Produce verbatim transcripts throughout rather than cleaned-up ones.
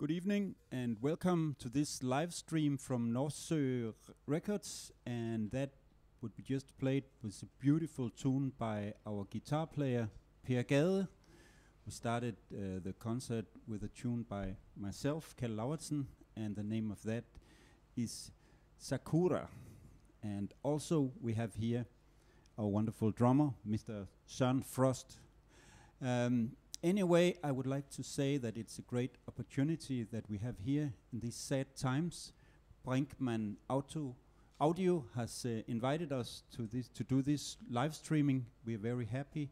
Good evening and welcome to this live stream from Nordsø Records, and that would be just played was a beautiful tune by our guitar player Per Gade, We started uh, the concert with a tune by myself, Kjeld Lauritsen, and the name of that is Sakura. And also we have here our wonderful drummer, Mister Sean Frost. Um, anyway, I would like to say that it's a great opportunity that we have here in these sad times. Brinkmann Audio, Audio has uh, invited us to, this to do this live streaming. We're very happy,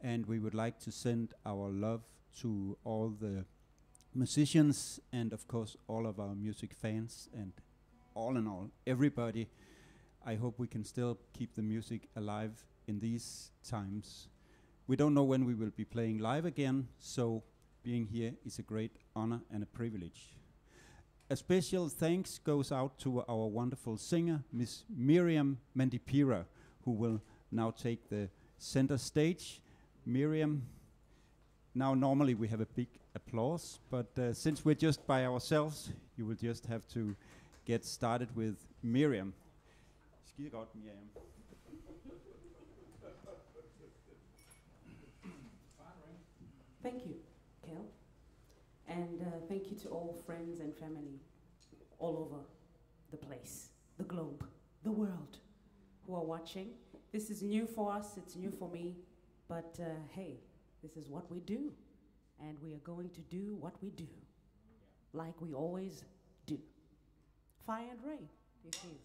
and we would like to send our love to all the musicians and of course all of our music fans, and all in all, everybody. I hope we can still keep the music alive in these times. We don't know when we will be playing live again, so being here is a great honor and a privilege. A special thanks goes out to our wonderful singer, Miss Miriam Mandipira, who will now take the center stage. Miriam, now normally we have a big applause, but uh, since we're just by ourselves, you will just have to get started with Miriam. Skide godt, Miriam. Thank you, Kel, and uh, thank you to all friends and family all over the place, the globe, the world, who are watching. This is new for us, it's new for me, but uh, hey, this is what we do, and we are going to do what we do, like we always do. Fire and rain, it is.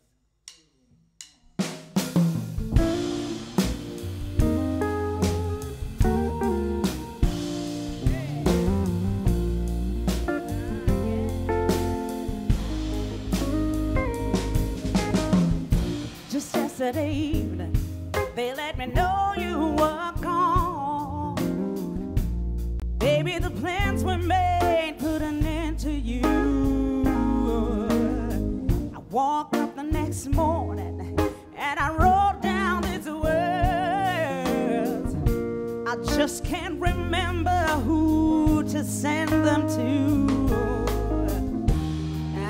Yesterday evening, they let me know you were gone. Baby, the plans were made, put an end to you. I walked up the next morning and I wrote down these words. I just can't remember who to send them to.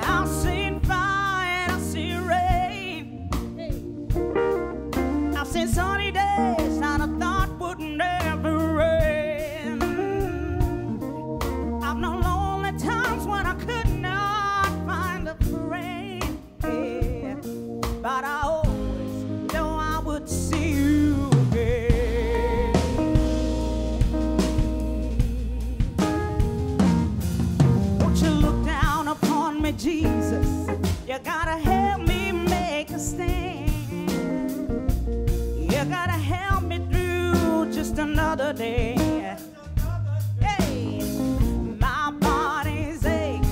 I'll sing fire and I'll see rain. In sunny days, not a thought would never end. I've known lonely times when I could not find a friend, yeah. But I always know I would see you again. Won't you look down upon me, Jesus? You gotta help me make a stand. You gotta help me through just another day. Hey, my body's aching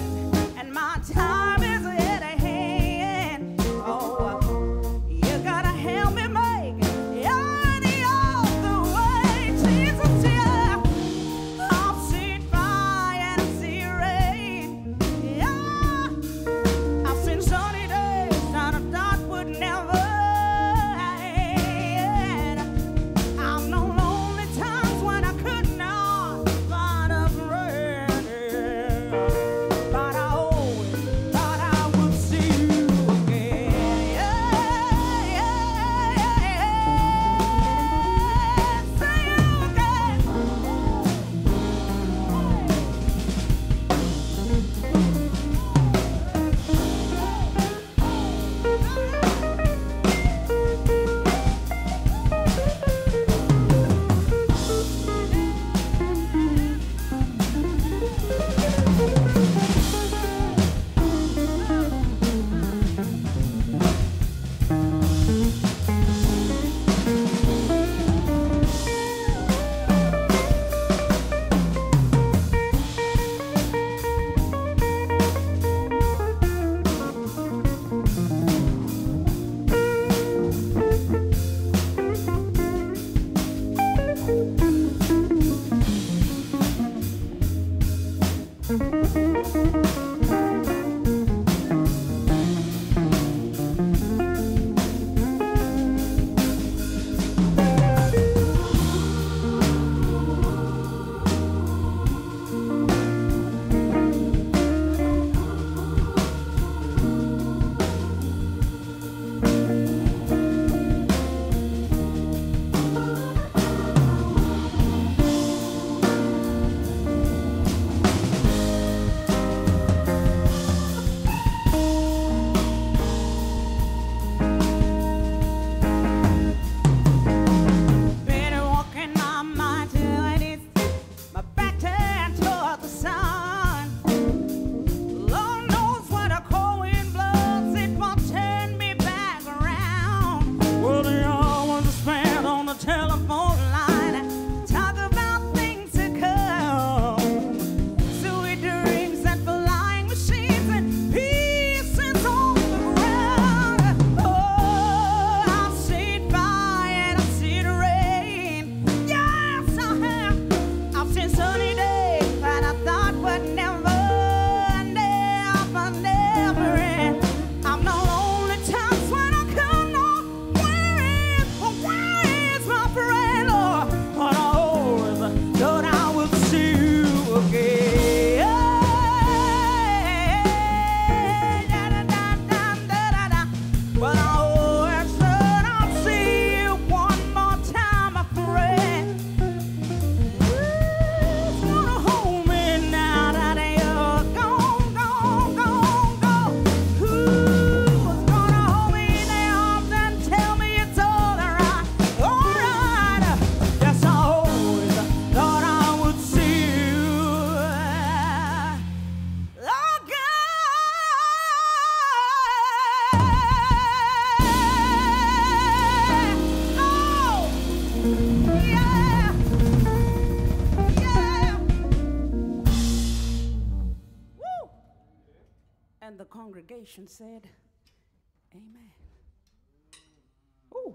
and my time is at hand. Oh, you gotta help me make it all the way. Jesus, yeah, I'll see fire and see rain. Yeah, I've seen sunny days that I thought would never. And the congregation said, Amen. Ooh.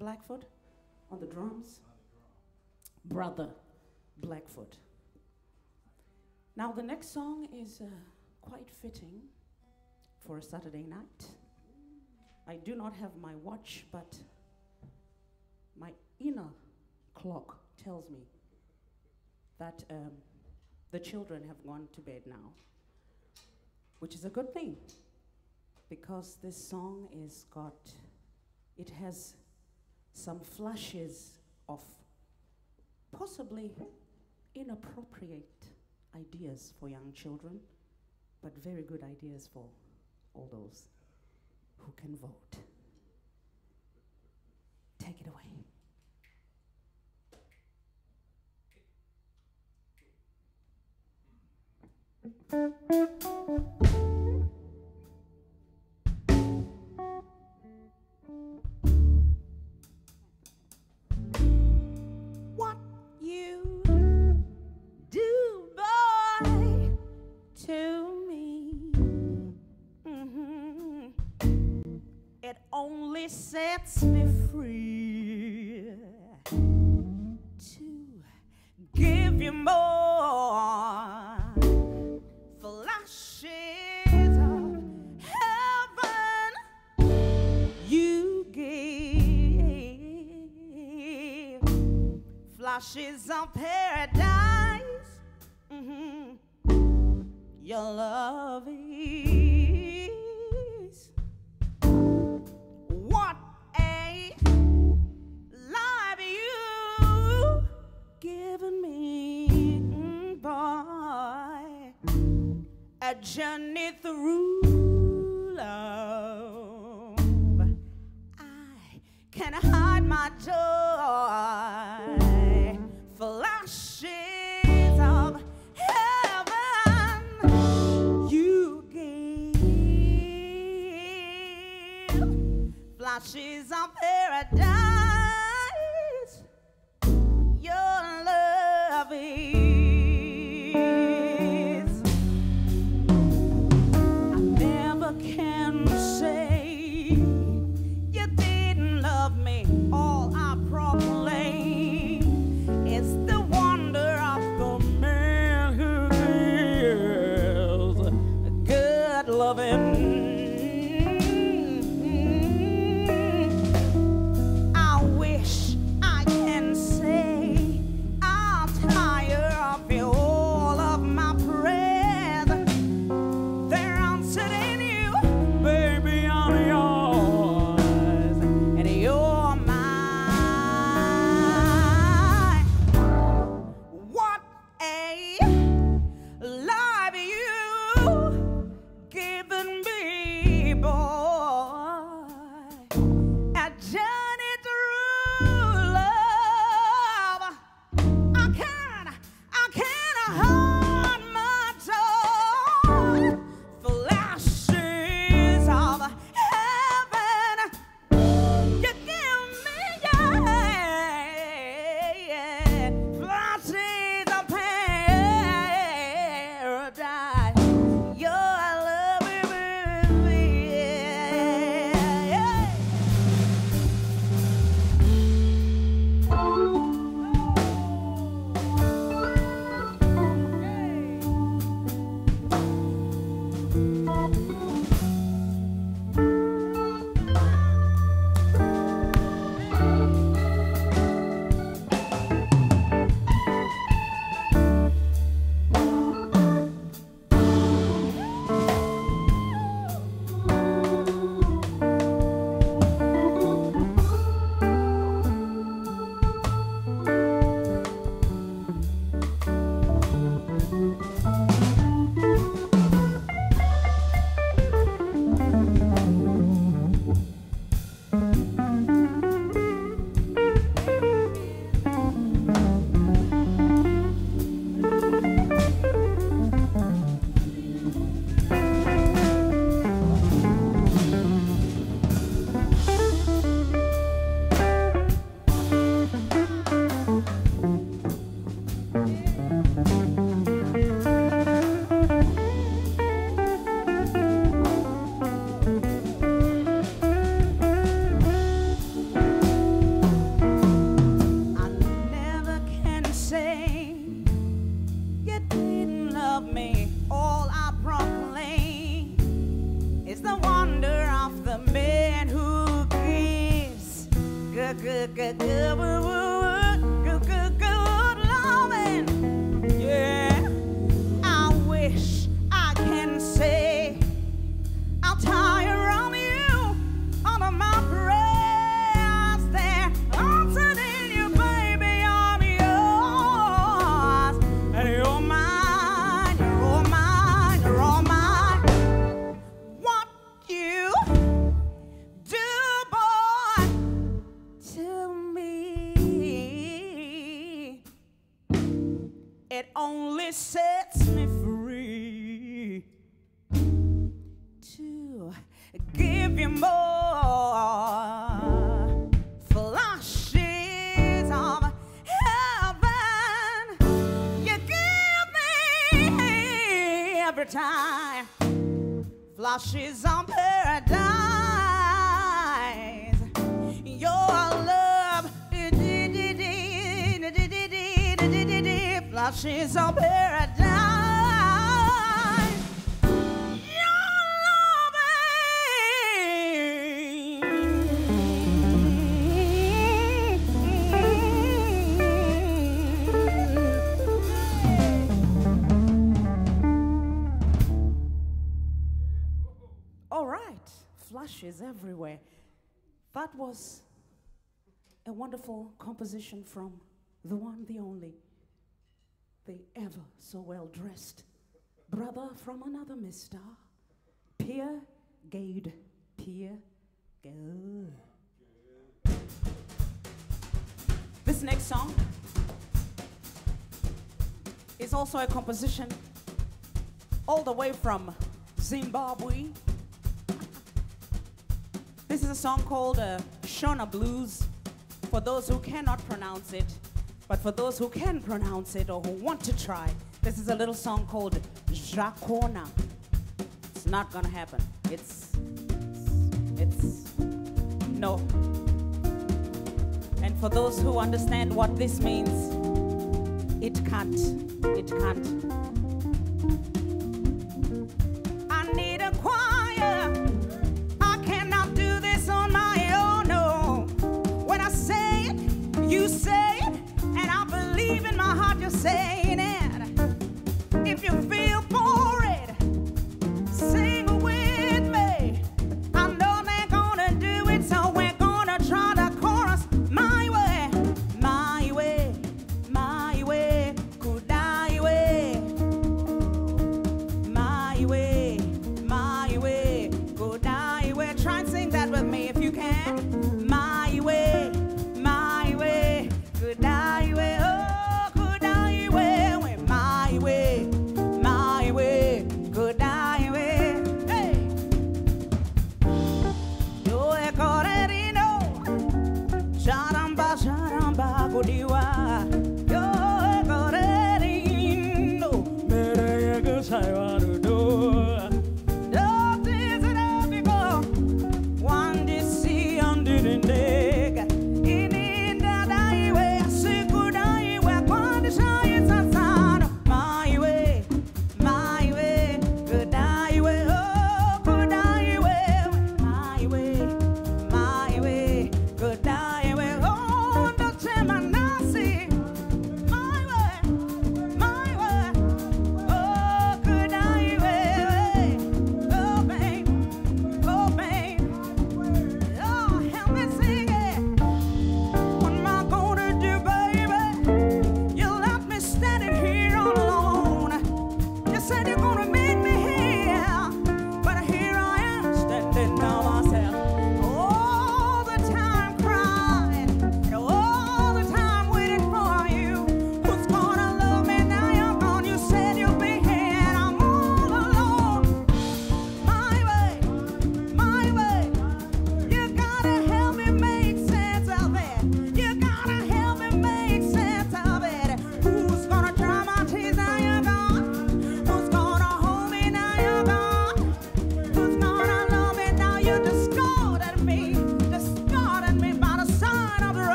Blackfoot on the drums, Brother Blackfoot. Now the next song is uh, quite fitting for a Saturday night. I do not have my watch, but my inner clock tells me that um, the children have gone to bed now, which is a good thing because this song is got It has some flashes of possibly inappropriate ideas for young children, but very good ideas for all those who can vote. Take it away. What you do, boy, to me, mm-hmm. It only sets me free to give you more. Flashes of heaven you gave, flashes of paradise, mm-hmm. Your love is what a life you've given me, mm, boy. A journey through love. I can hide my joy. Flashes of heaven you gave, flashes of paradise. Your love is say, I'll tire on you, on my parade. give you more. Flashes of heaven you give me every time. Flashes of paradise. Your love. Flashes of paradise. Flashes everywhere. That was a wonderful composition from the one, the only, the ever so well-dressed brother from another mister, Pierre Gade, Pierre Gill. This next song is also a composition all the way from Zimbabwe. This is a song called uh, Shona Blues, for those who cannot pronounce it, but for those who can pronounce it or who want to try, this is a little song called Jacona. It's not gonna happen. It's, it's, no. And for those who understand what this means, it can't, it can't. I need a choir. You say it, and I believe in my heart you're saying it. If you feel for it, sing with me. I know they're gonna do it, so we're gonna try the chorus. My way, my way, my way, could I way. My way, my way, could I way. Try and sing that with me if you can. My way.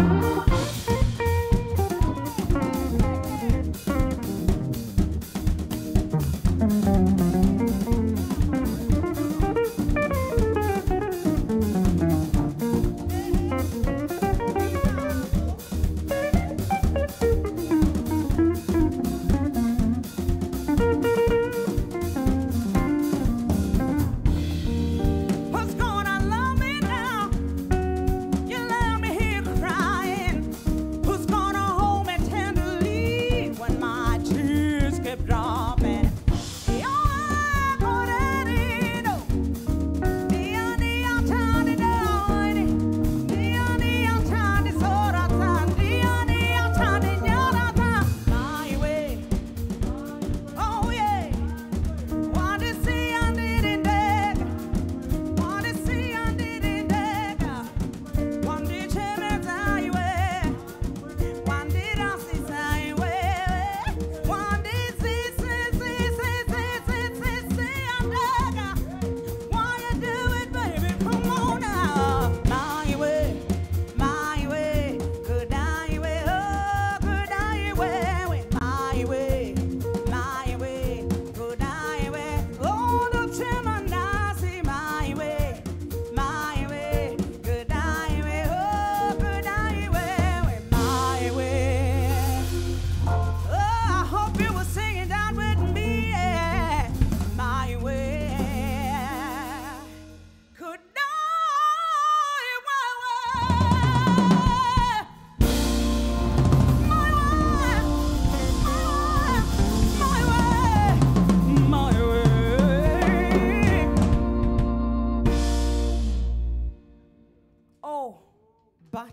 Thank you.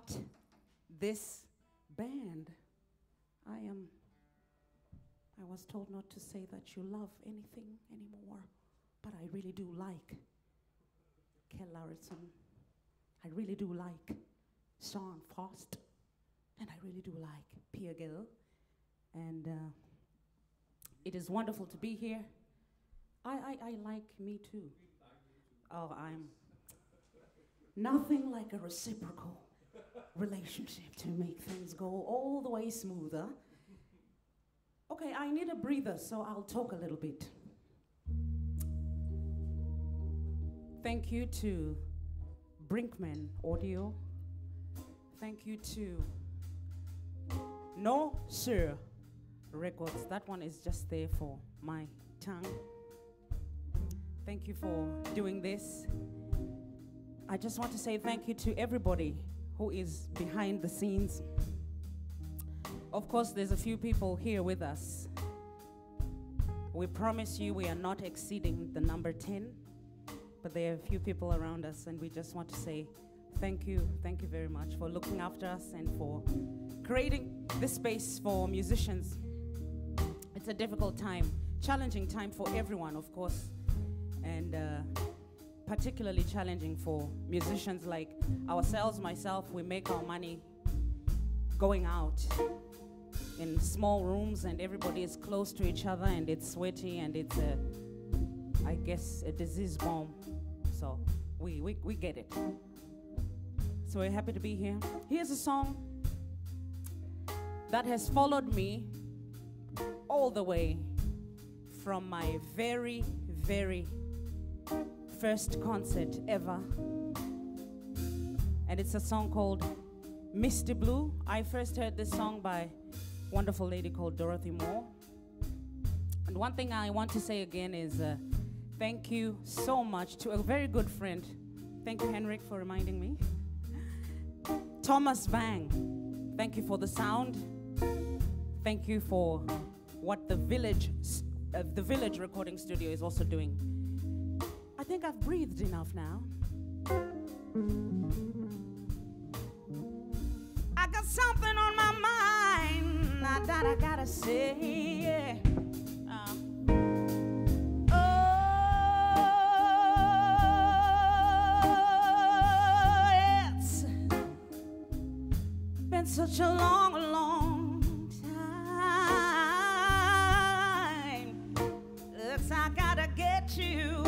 not this band. I am, I was told not to say that you love anything anymore, but I really do like Kjeld Lauritsen. I really do like Sean Frost, and I really do like Pierre Gill. And uh, it is wonderful to be here. I, I, I like me too. Oh, I'm nothing like a reciprocal relationship to make things go all the way smoother. Okay, I need a breather, so I'll talk a little bit. Thank you to Brinkmann Audio. Thank you to Nordsø Records. That one is just there for my tongue. Thank you for doing this. I just want to say thank you to everybody who is behind the scenes. Of course, there's a few people here with us. We promise you we are not exceeding the number ten, but there are a few people around us, and we just want to say thank you, thank you very much for looking after us and for creating this space for musicians. It's a difficult time, challenging time for everyone, of course. And uh, particularly challenging for musicians like ourselves, myself. We make our money going out in small rooms, and everybody is close to each other, and it's sweaty, and it's, a, I guess, a disease bomb. So we, we, we get it. So we're happy to be here. Here's a song that has followed me all the way from my very, very first concert ever, and it's a song called Misty Blue. I first heard this song by a wonderful lady called Dorothy Moore. And one thing I want to say again is uh, thank you so much to a very good friend. Thank you, Henrik, for reminding me. Thomas Bang, thank you for the sound. Thank you for what the Village, uh, the Village Recording Studio is also doing. I think I've breathed enough now. I got something on my mind that I gotta say, yeah. Uh. Oh, it's been such a long, long time. Looks I gotta get you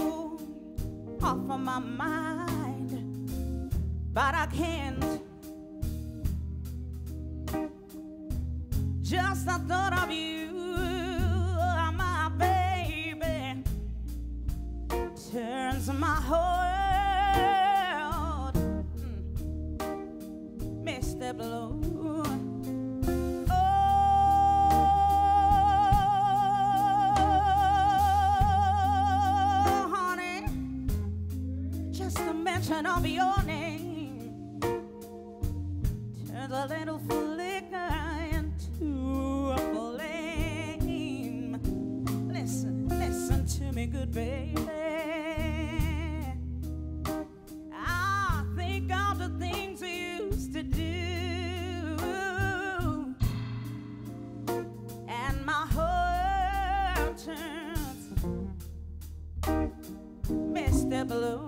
off of my mind, but I can't. Just the thought of you, my baby, turns my whole world misty blue. Of your name turns a little flicker into a flame. Listen, listen to me, good baby. I think of the things we used to do, and my whole turns misty blue.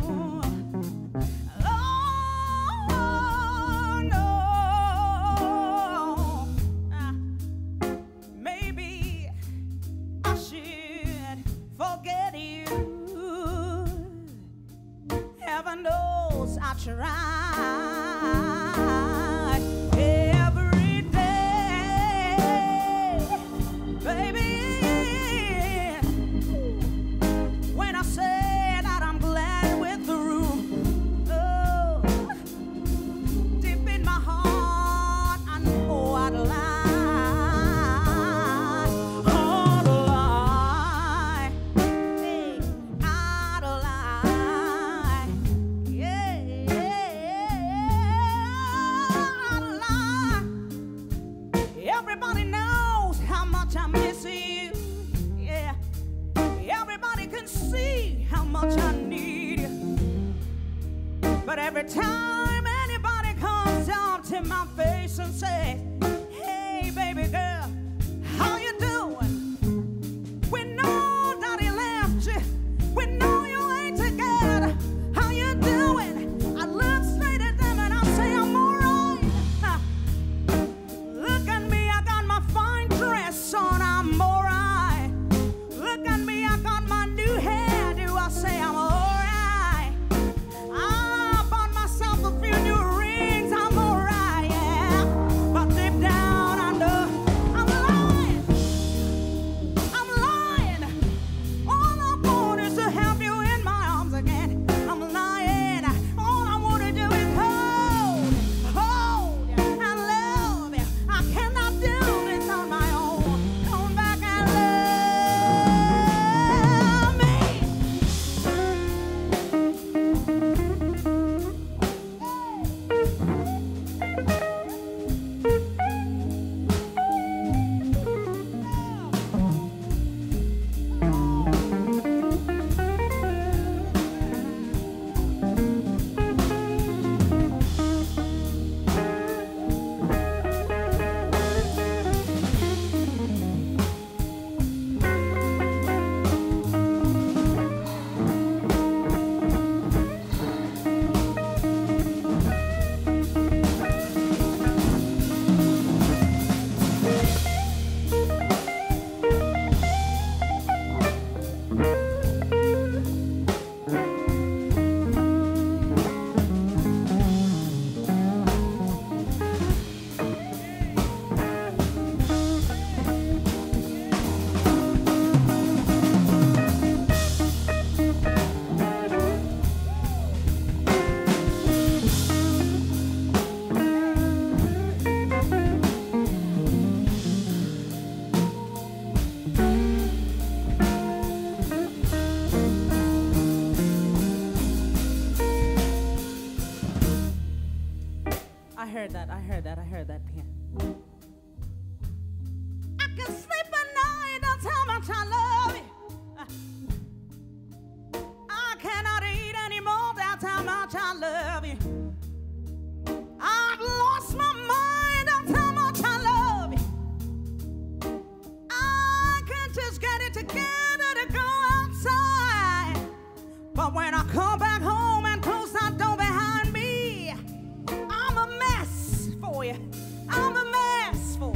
Every time anybody comes up to in my face and say, hey, baby girl, how you doing? We know that he left you. We know you ain't together. How you doing? I look straight at them and I say, I'm all right. Huh. Look at me, I got my fine dress on. I'm all right. Look at me, I got my new hair. Do I say I'm all right? I heard that, I heard that, I heard that, Pierre. I can sleep at night, that's how much I love you. I cannot eat anymore, that's how much I love you. I've lost my mind, that's how much I love you. I can't just get it together to go outside. But when I come back home and close that door behind me, I'm a mess for you. I'm a mess for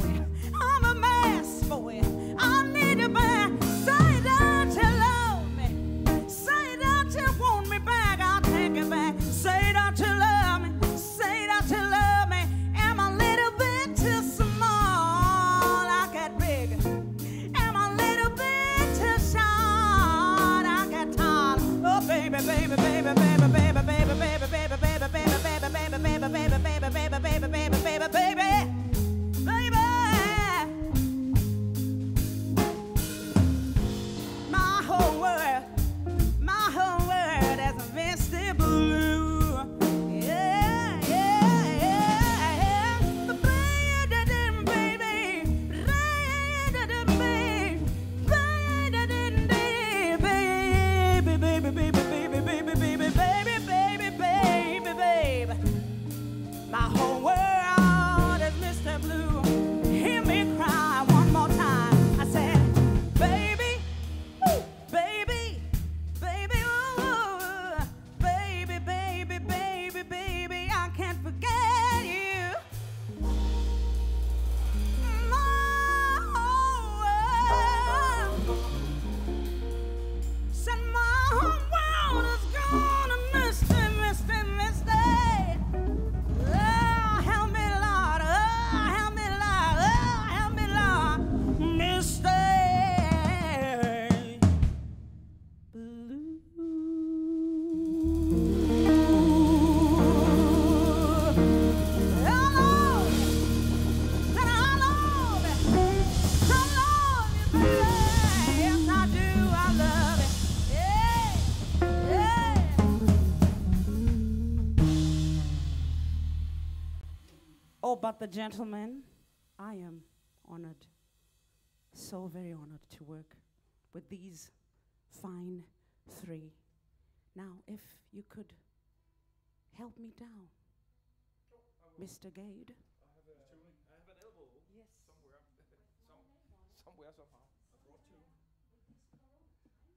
you. I need you back. Say that you love me. Say that you want me back. I'll take it back. Say that you love me. Say that you love me. Am I a little bit too small? I get bigger. Am I a little bit too short? I get tall. Oh, baby, baby, baby, baby, baby, baby, baby, baby, baby, baby, baby, baby, baby, baby, baby, baby, baby, baby. But the gentleman, I am honored, so very honored to work with these fine three. Now, if you could help me down. Sure, Mister Gade. I have, a, I have an elbow. Yes. Somewhere. Some, somewhere, somehow. I brought two. Oh, yes. Thank you.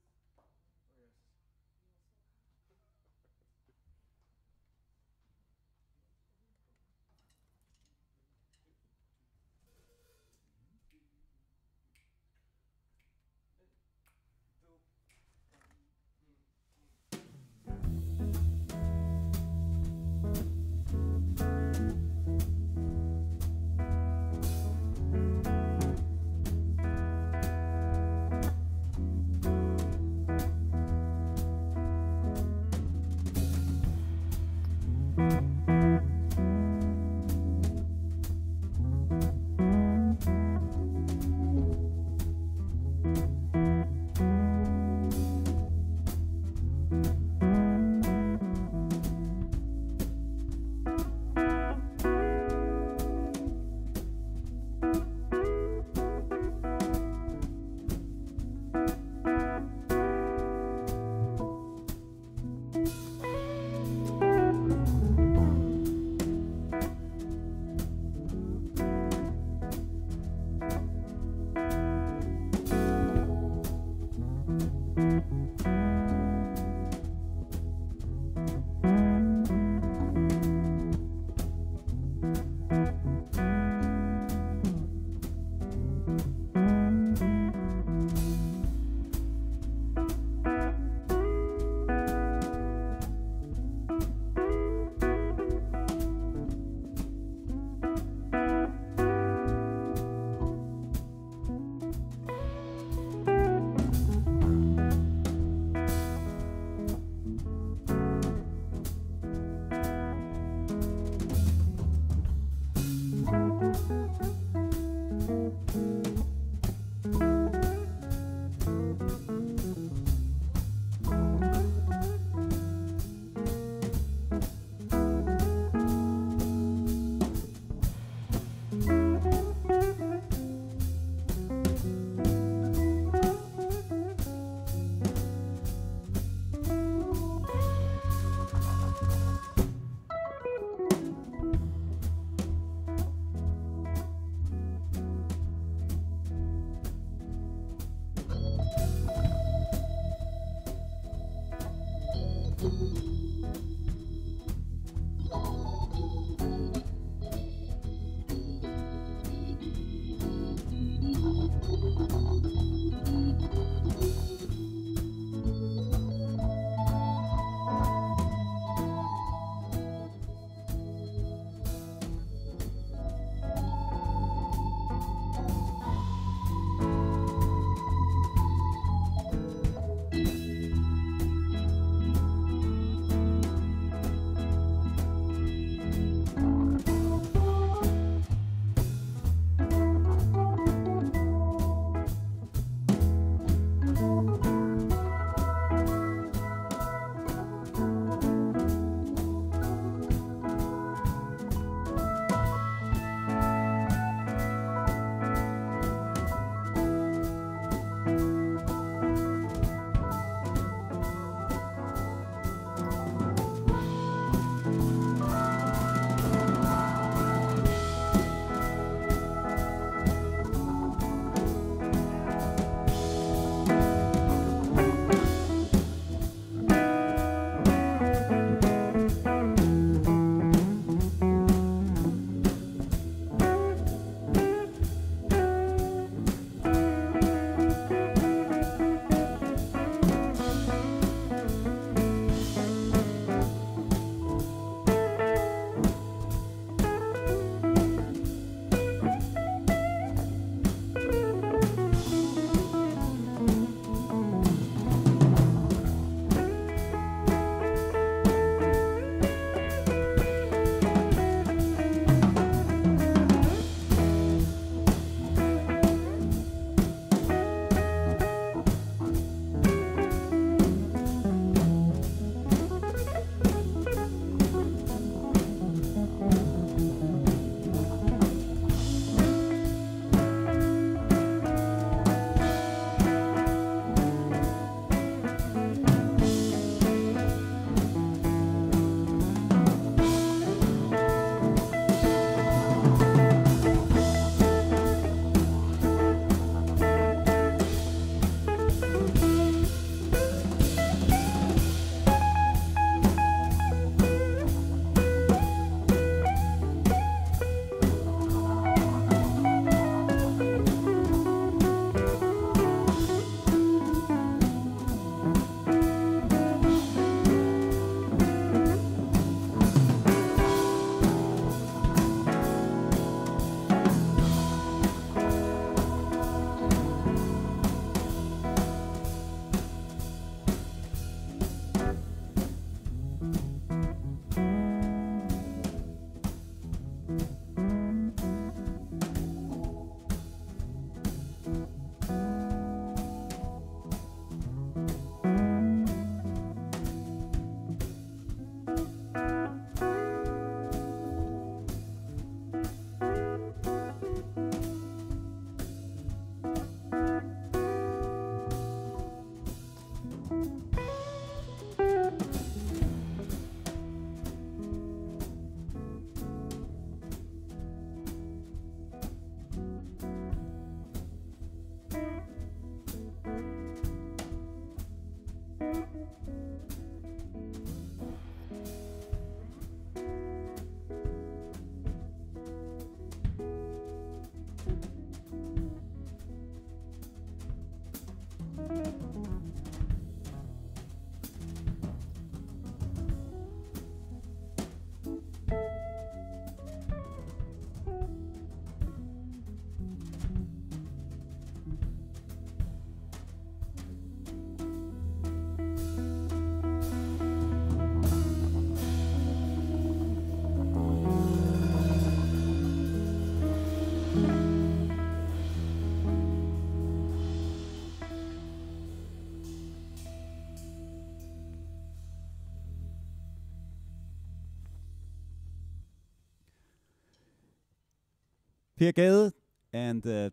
Per Gade, and the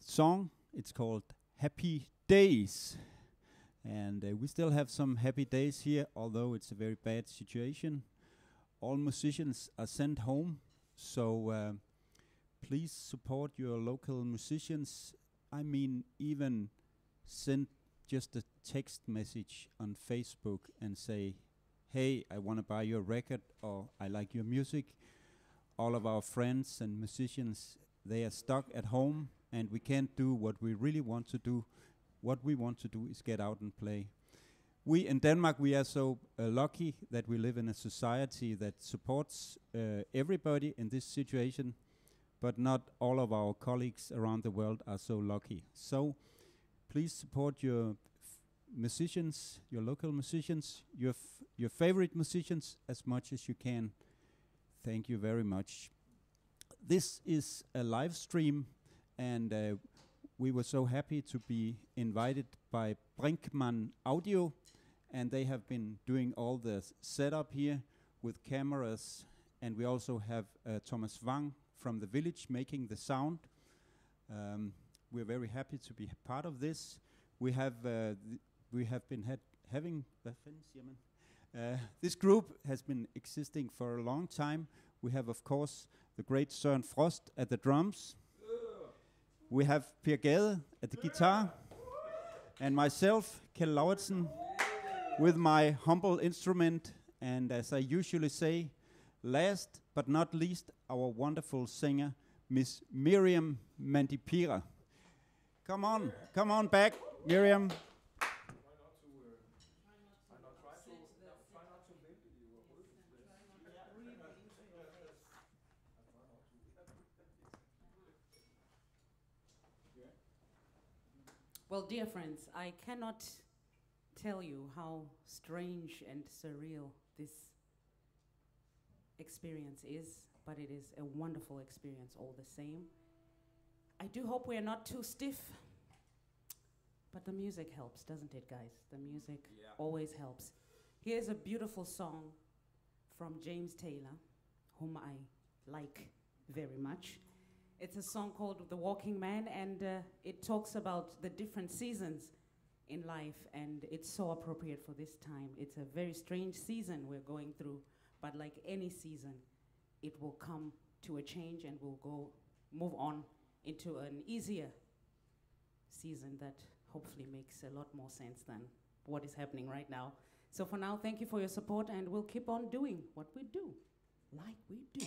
song, it's called Happy Days. And uh, we still have some happy days here, although it's a very bad situation. All musicians are sent home, so uh, please support your local musicians. I mean, even send just a text message on Facebook and say, hey, I want to buy your record, or I like your music. All of our friends and musicians, they are stuck at home, and we can't do what we really want to do. What we want to do is get out and play. We in Denmark, we are so uh, lucky that we live in a society that supports uh, everybody in this situation, but not all of our colleagues around the world are so lucky. So please support your f musicians, your local musicians, your, f your favorite musicians as much as you can. Thank you very much. This is a live stream, and uh, we were so happy to be invited by Brinkmann Audio, and they have been doing all the setup here with cameras, and we also have uh, Thomas Bang from The Village making the sound. Um, we're very happy to be part of this. We have uh, we have been had having Uh, this group has been existing for a long time. We have, of course, the great Søren Frost at the drums. Uh. We have Per Gade at the yeah. guitar. And myself, Kjeld Lauritsen, with my humble instrument. And as I usually say, last but not least, our wonderful singer, Miss Miriam Mandipira. Come on, yeah. come on back, Miriam. Well, dear friends, I cannot tell you how strange and surreal this experience is, but it is a wonderful experience all the same. I do hope we are not too stiff, but the music helps, doesn't it, guys? The music yeah. always helps. Here's a beautiful song from James Taylor, whom I like very much. It's a song called The Walking Man, and uh, it talks about the different seasons in life, and it's so appropriate for this time. It's a very strange season we're going through, but like any season, it will come to a change and we'll go move on into an easier season that hopefully makes a lot more sense than what is happening right now. So for now, thank you for your support, and we'll keep on doing what we do, like we do.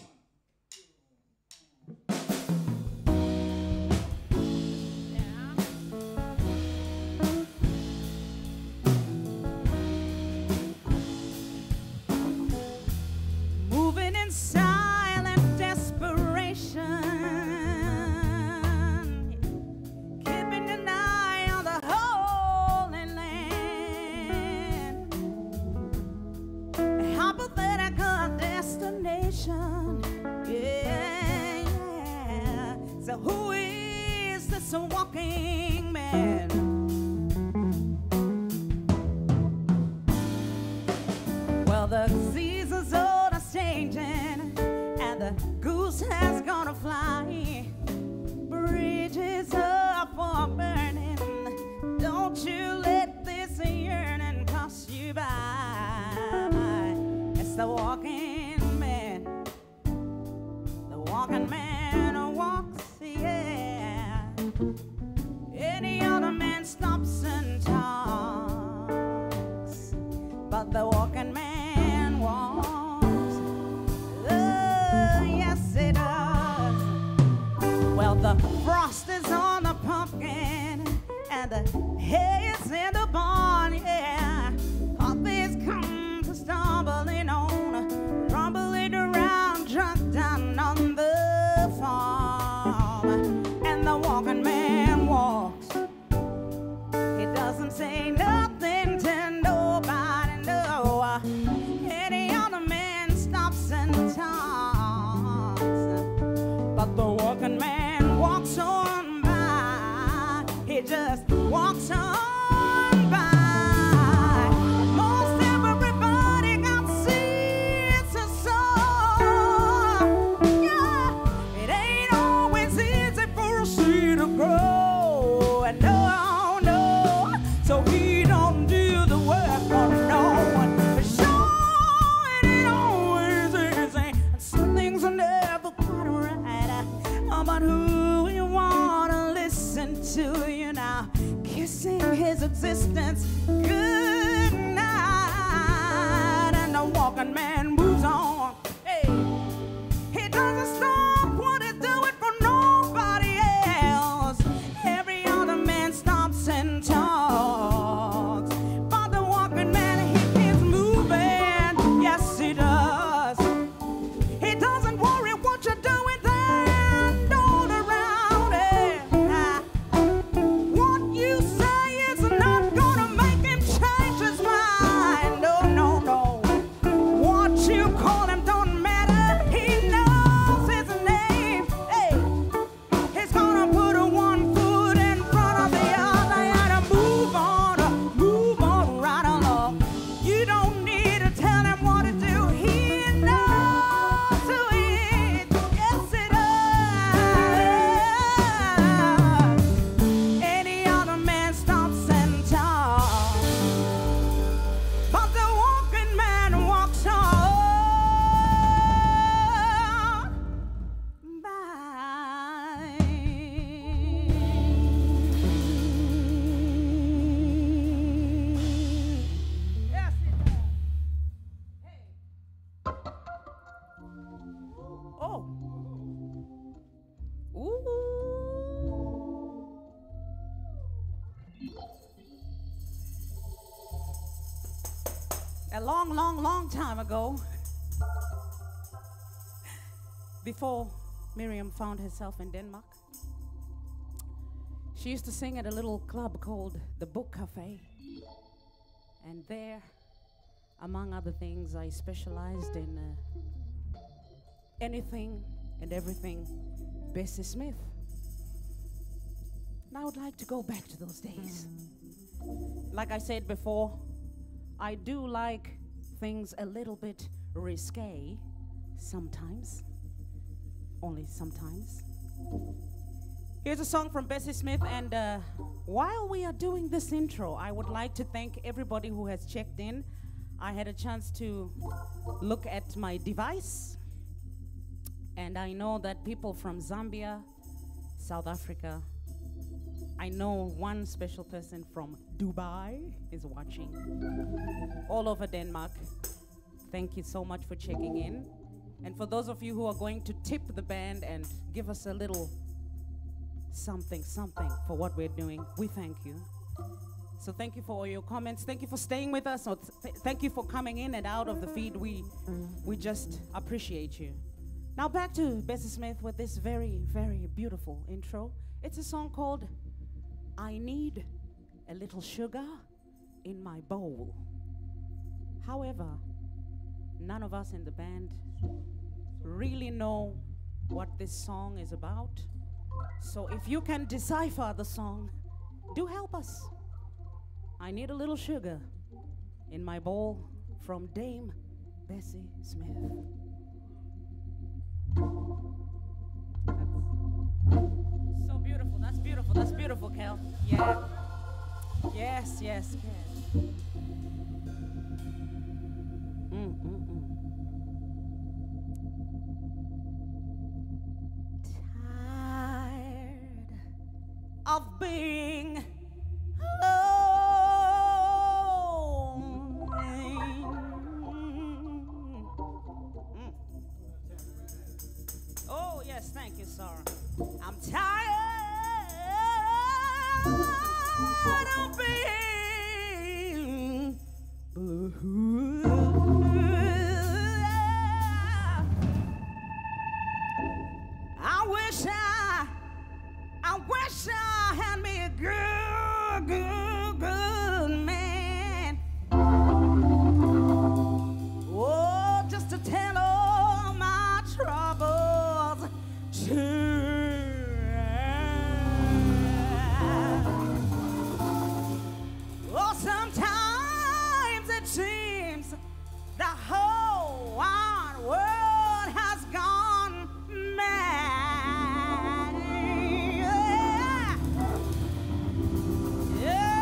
It ain't but who you wanna listen to, you now kissing his existence good night. And the walking man moves on. Hey, he doesn't stop what he's doing for nobody else. Every other man stops and talks, but the walking man, he keeps moving. Yes, he does. He doesn't worry what you're doing. Time ago, before Miriam found herself in Denmark, she used to sing at a little club called the Book Cafe, and there, among other things, I specialized in uh, anything and everything Bessie Smith. And I would like to go back to those days. Like I said before, I do like things a little bit risque sometimes, only sometimes. Here's a song from Bessie Smith, and uh, while we are doing this intro, I would like to thank everybody who has checked in. I had a chance to look at my device, and I know that people from Zambia, South Africa, I know one special person from Dubai is watching. All over Denmark, thank you so much for checking in. And for those of you who are going to tip the band and give us a little something, something for what we're doing, we thank you. So thank you for all your comments. Thank you for staying with us. Or th thank you for coming in and out of the feed. We, we just appreciate you. Now back to Bessie Smith with this very, very beautiful intro. It's a song called I Need a Little Sugar in My Bowl. However, none of us in the band really know what this song is about. So if you can decipher the song, do help us. I Need a Little Sugar in My Bowl from Dame Bessie Smith. That's beautiful, that's beautiful, Kel. Yeah. Yes, yes, Kel. Mm, mm, mm. Tired of being alone. Mm. Oh, yes, thank you, Soren. I'm tired. I'll be blue. I wish I, I wish I had me a good, good, good man. Oh, just to tell all my troubles to. Sometimes it seems the whole wide world has gone mad. Yeah. Yeah.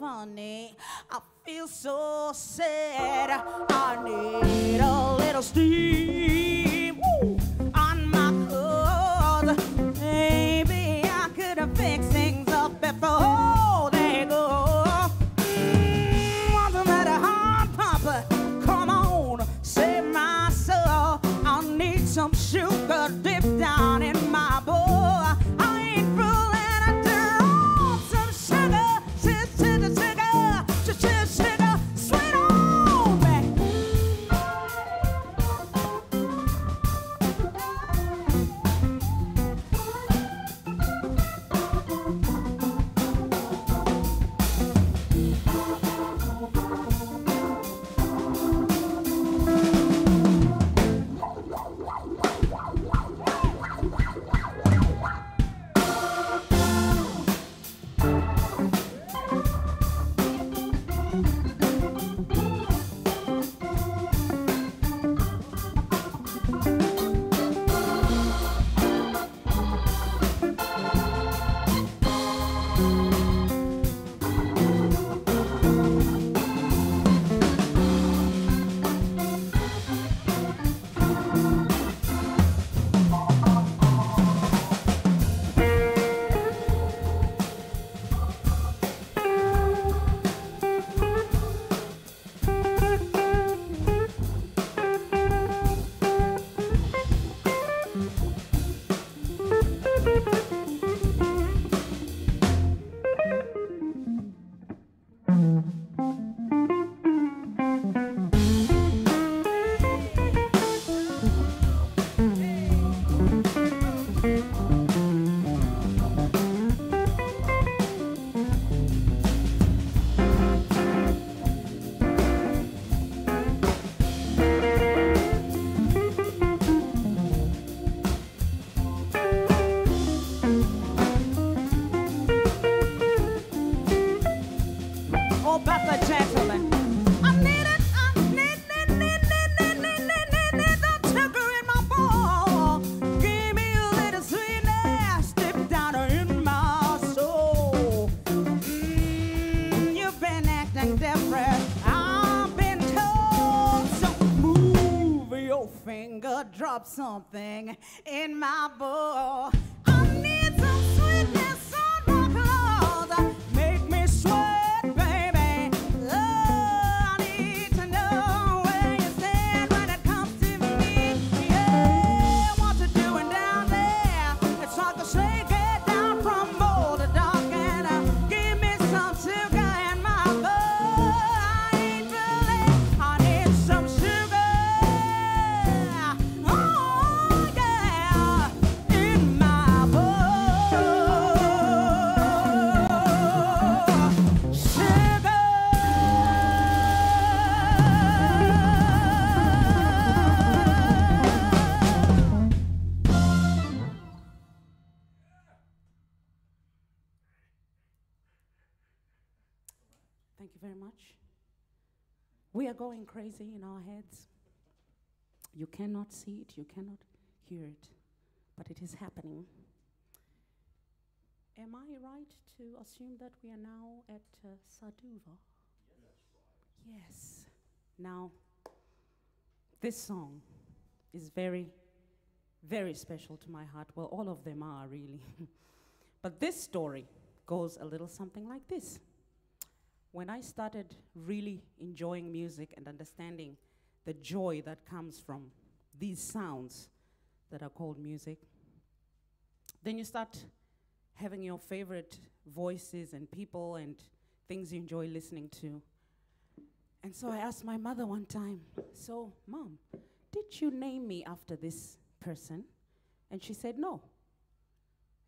funny. I feel so sad. I need a little steam woo, on my clothes. Maybe I could have fixed things up before they go. Mm, wasn't that a hard pump? Come on, save my soul. I need some sugar dip down in my bowl. Drop something in my bowl. I need some sweetness on my clothes. Make me sweat, baby. Oh, I need to know where you stand when it comes to me. Yeah, what you doing down there? It's hard to shake it down from bowl to dark. And uh, give me some sugar in my bowl. I ain't feeling. I need some sugar. We are going crazy in our heads. You cannot see it, you cannot hear it, but it is happening. Am I right to assume that we are now at uh, Saduva? Yes. Yes. Now, this song is very, very special to my heart. Well, all of them are, really. But this story goes a little something like this. When I started really enjoying music and understanding the joy that comes from these sounds that are called music, then you start having your favorite voices and people and things you enjoy listening to. And so I asked my mother one time, so, Mom, did you name me after this person? And she said, no.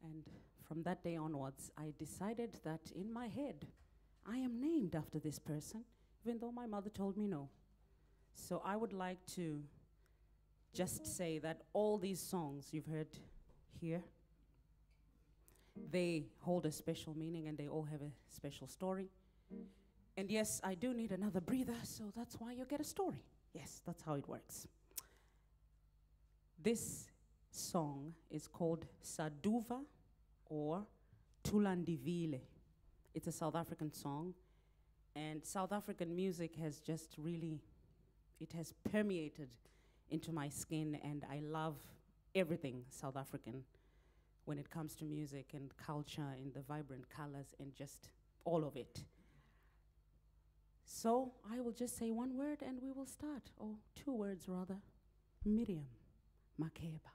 And from that day onwards, I decided that in my head, I am named after this person, even though my mother told me no. So I would like to just say that all these songs you've heard here, they hold a special meaning and they all have a special story. And yes, I do need another breather, so that's why you get a story. Yes, that's how it works. This song is called Saduva or Tulandivile. It's a South African song, And South African music has just really, it has permeated into my skin, and I love everything South African when it comes to music and culture and the vibrant colors and just all of it. So I will just say one word and we will start, or two words rather. Miriam Makeba.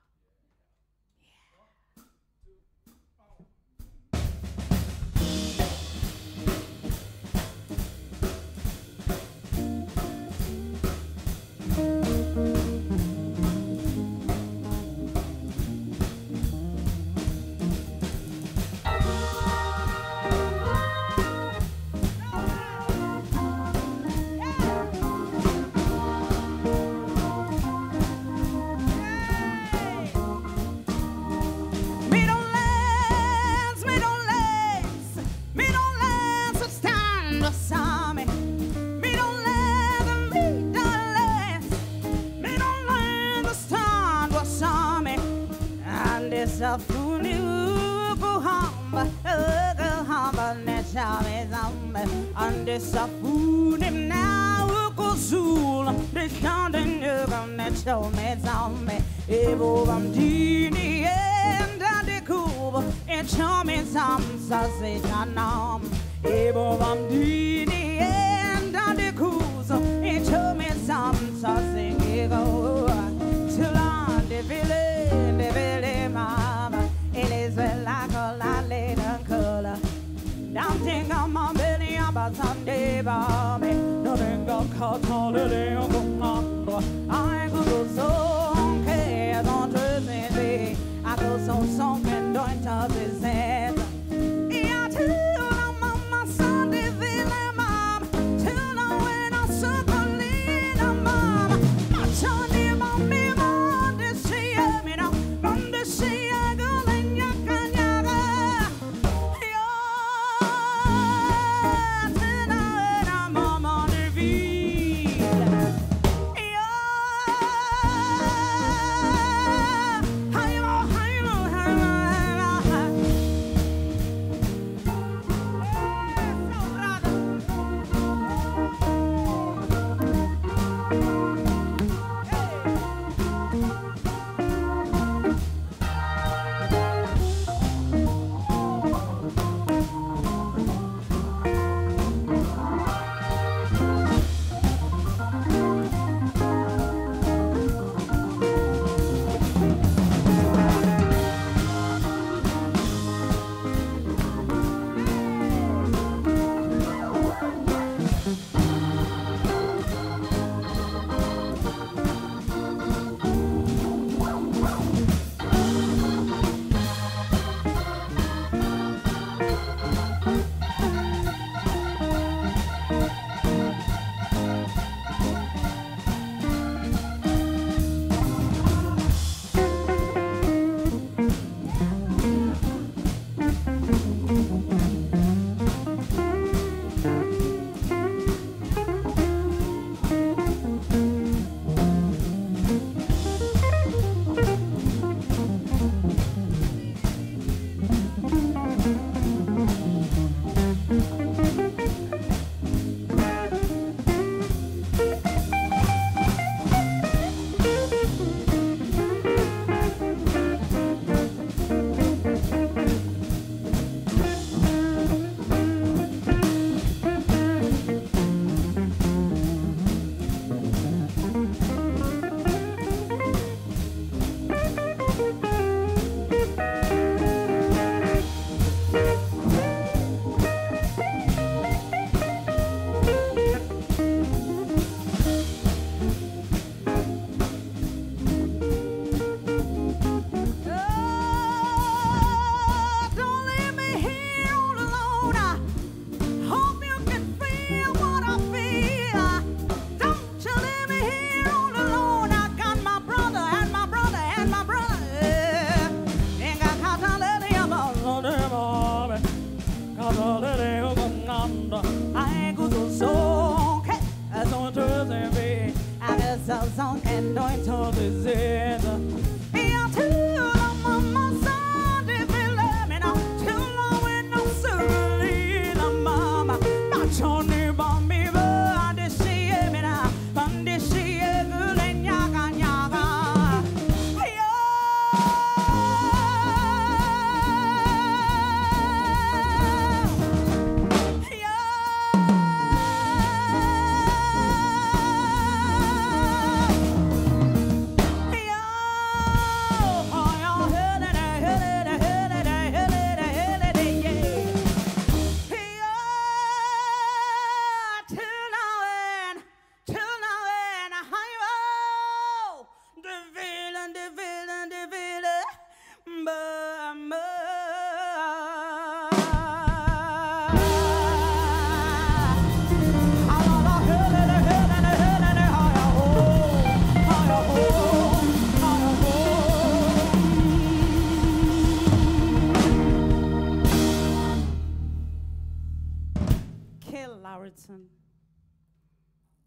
Lauritsen,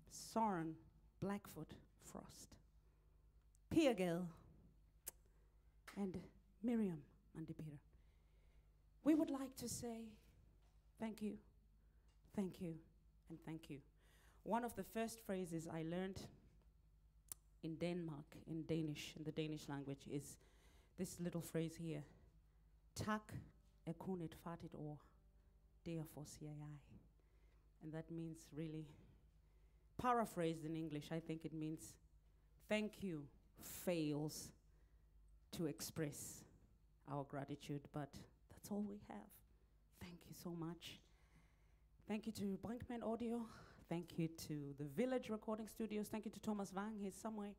Soren, Blackfoot, Frost, Per Gade, and Miriam Mandipira. We would like to say thank you, thank you, and thank you. One of the first phrases I learned in Denmark, in Danish, in the Danish language, is this little phrase here. Tak er kun et fattigt ord, derfor siger jeg. And that means really, paraphrased in English, I think it means, thank you fails to express our gratitude, but that's all we have. Thank you so much. Thank you to Brinkmann Audio. Thank you to the Village Recording Studios. Thank you to Thomas Bang. He's somewhere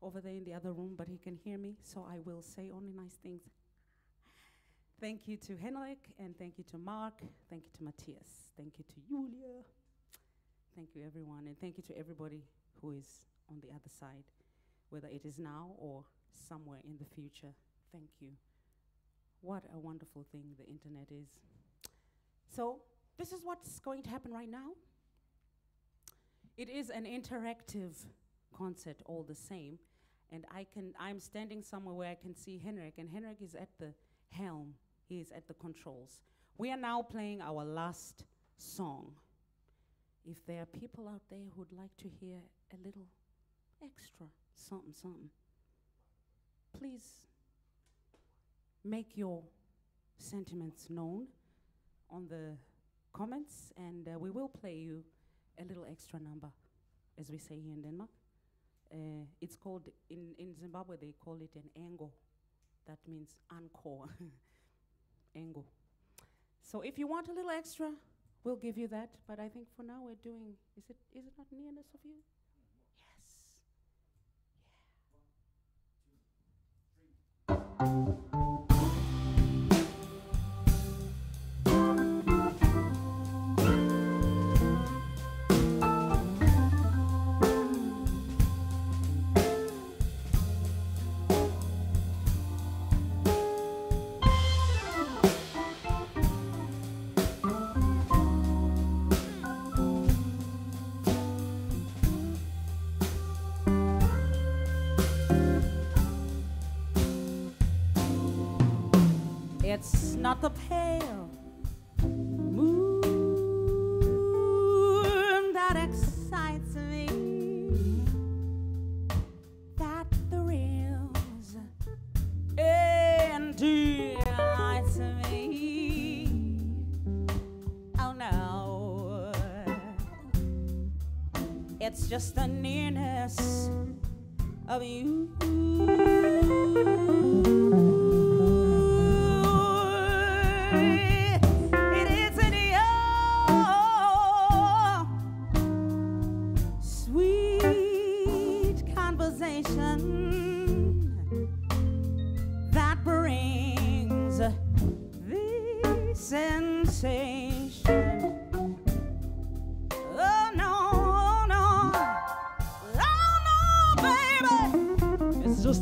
over there in the other room, but he can hear me, so I will say only nice things. Thank you to Henrik, and thank you to Mark. Thank you to Matthias. Thank you to Julia. Thank you, everyone, and thank you to everybody who is on the other side, whether it is now or somewhere in the future. Thank you. What a wonderful thing the internet is. So this is what's going to happen right now. It is an interactive concert all the same, and I can, I'm standing somewhere where I can see Henrik, and Henrik is at the helm. He is at the controls. We are now playing our last song. If there are people out there who'd like to hear a little extra something, something, please make your sentiments known on the comments, and uh, we will play you a little extra number, as we say here in Denmark. Uh, it's called, in, in Zimbabwe, they call it an engo. That means encore, engo. So if you want a little extra, we'll give you that, but I think for now we're doing, is it, is it not nearness of you? Yes. Yeah. One, two, three. It's not the pale moon that excites me, that thrills and delights me. Oh no, it's just the nearness of you.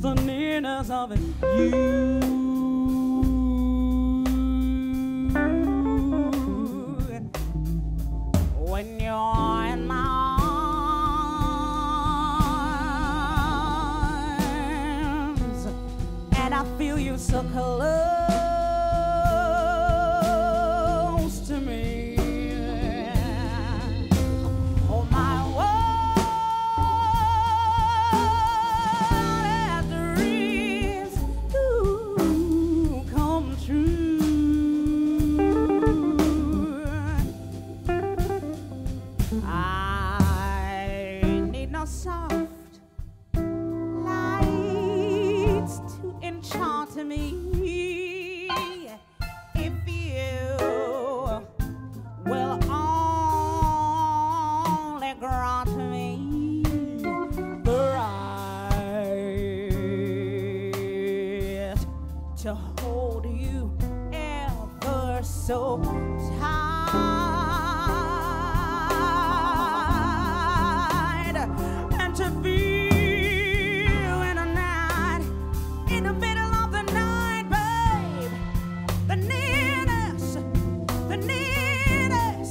The nearness, the nearness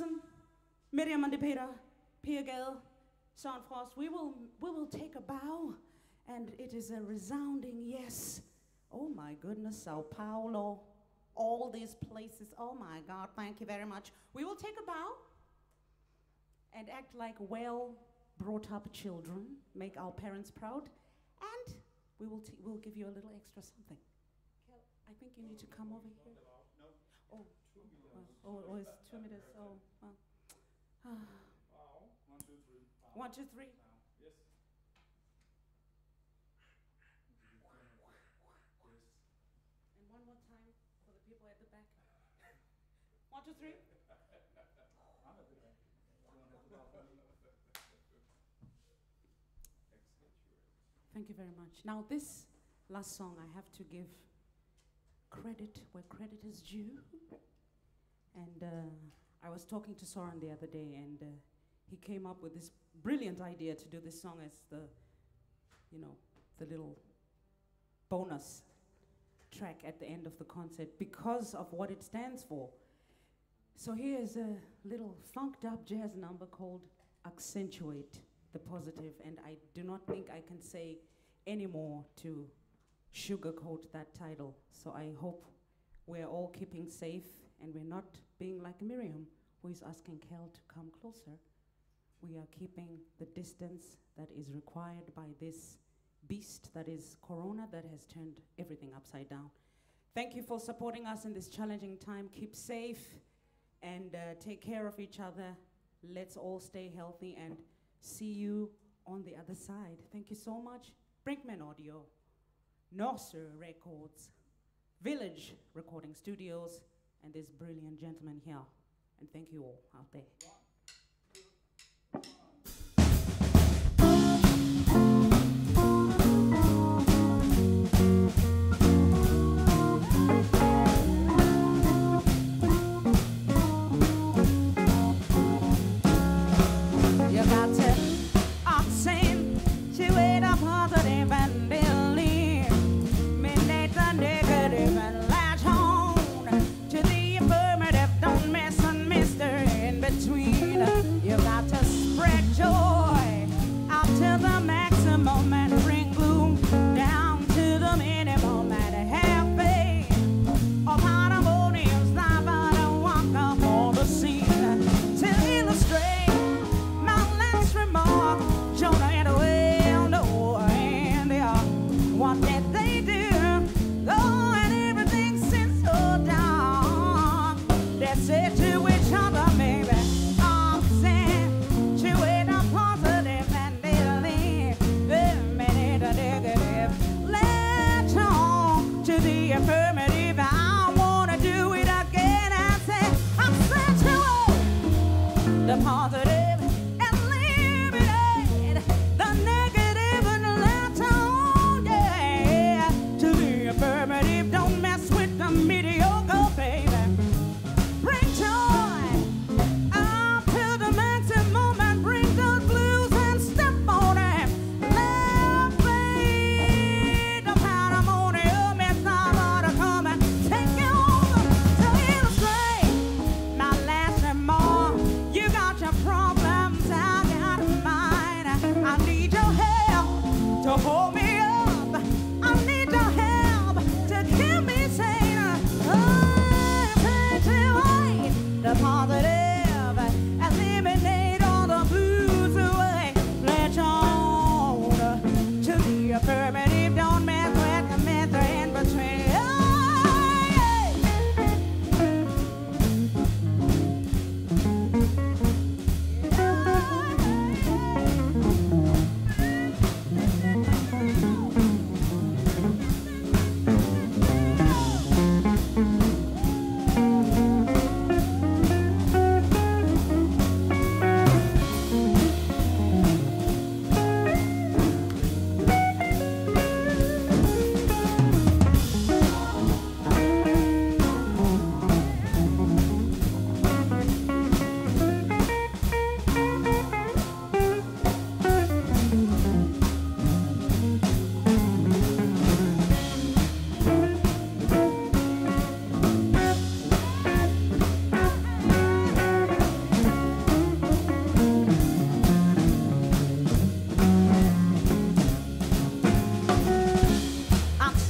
Lauritsen, Miriam Mandipira, Per Gade, Sean Frost, we will, we will take a bow, and it is a resounding yes. Oh my goodness, Sao Paulo, all these places, oh my God, thank you very much. We will take a bow and act like well brought up children, make our parents proud, and we will t we'll give you a little extra something. Kel, I think you need to come over here. Oh, oh, oh, oh, it's two meters, oh, well. Ah. One, two, three. Yes. And one more time for the people at the back. One, two, three. Thank you very much. Now this last song, I have to give credit where credit is due. And uh, I was talking to Soren the other day, and uh, he came up with this brilliant idea to do this song as the, you know, the little bonus track at the end of the concert because of what it stands for. So here is a little funked up jazz number called Accentuate the Positive, and I do not think I can say any more to sugarcoat that title. So I hope we're all keeping safe and we're not being like Miriam, who is asking Kel to come closer. We are keeping the distance that is required by this beast that is Corona that has turned everything upside down. Thank you for supporting us in this challenging time. Keep safe and uh, take care of each other. Let's all stay healthy and see you on the other side. Thank you so much. Brinkmann Audio, Nordsø Records, Village Recording Studios, and this brilliant gentleman here. And thank you all out there. Yeah.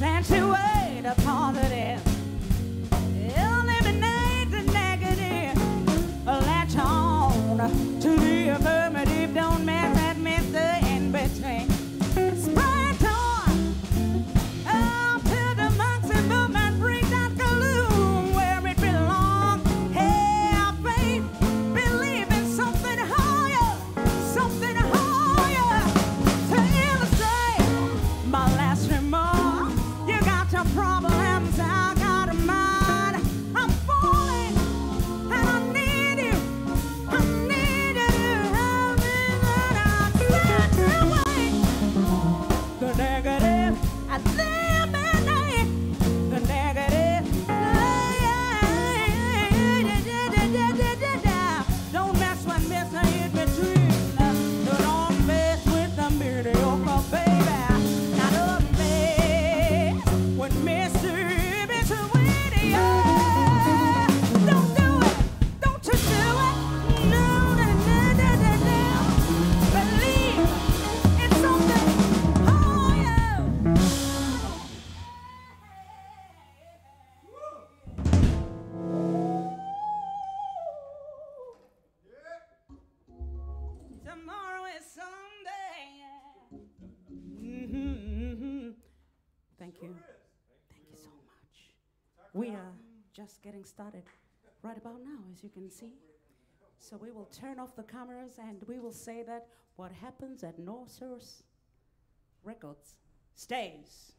stand to wait upon the death. Eliminate the negative, latch on to the affirmative. Don't mess that mister in between. Spread on up to the monks and movement. Bring that gloom where it belongs. Have faith, believe in something higher, something higher. To illustrate my last remark, you got your problems, I got mine. I'm falling and I need you, I need you. Everything I stand to wait. The negative, I eliminate the negative. Oh, yeah. Don't mess with me, say it between us. Don't mess with the mediocre, baby. Now don't mess with Mister Between us. Don't do it. Don't you do it. No, no, no, no, no, no. Believe in something higher. Tomorrow is Sunday. Mhm, mhm. Thank you. Thank you so much. We are just getting started right about now, as you can see. So we will turn off the cameras and we will say that what happens at Nordsø Records stays.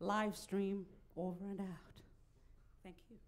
Live stream over and out. Thank you.